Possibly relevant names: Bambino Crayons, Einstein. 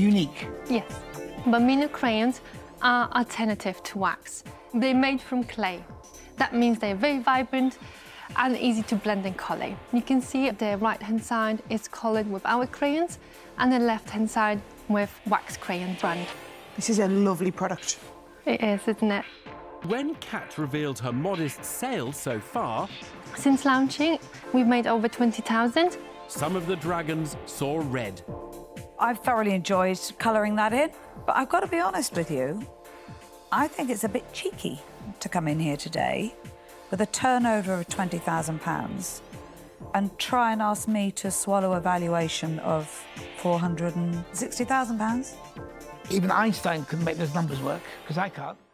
unique. Yes. Bambino crayons are alternative to wax. They're made from clay. That means they're very vibrant and easy to blend and colour. You can see the right-hand side is coloured with our crayons and the left-hand side with Wax Crayon brand. This is a lovely product. It is, isn't it? When Kat revealed her modest sales so far... Since launching, we've made over 20,000. Some of the dragons saw red. I've thoroughly enjoyed colouring that in, but I've got to be honest with you, I think it's a bit cheeky to come in here today with a turnover of £20,000 and try and ask me to swallow a valuation of £460,000. Even Einstein couldn't make those numbers work, because I can't.